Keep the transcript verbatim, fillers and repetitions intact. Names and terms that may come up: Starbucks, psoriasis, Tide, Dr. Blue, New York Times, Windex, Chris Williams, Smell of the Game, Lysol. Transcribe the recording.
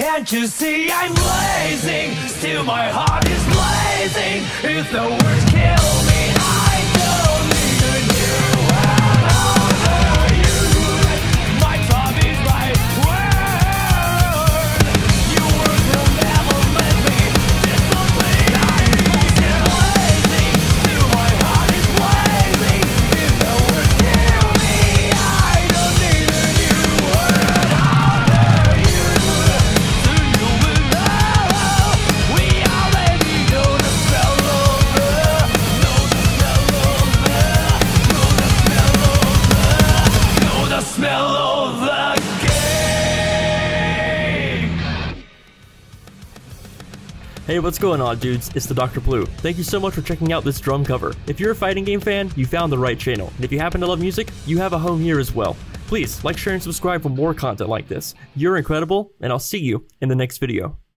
Can't you see I'm blazing? Still my heart is blazing. If the words kill me, I don't need a new one. I'll you. My job is my word. Your words will never let me disbelieve. I'm blazing. Still my heart is blazing. If the words kill me, I don't need a new word. I'll you. Smell of the game. Hey, what's going on, dudes? It's the Doctor Blue. Thank you so much for checking out this drum cover. If you're a fighting game fan, you found the right channel. And if you happen to love music, you have a home here as well. Please like, share, and subscribe for more content like this. You're incredible, and I'll see you in the next video.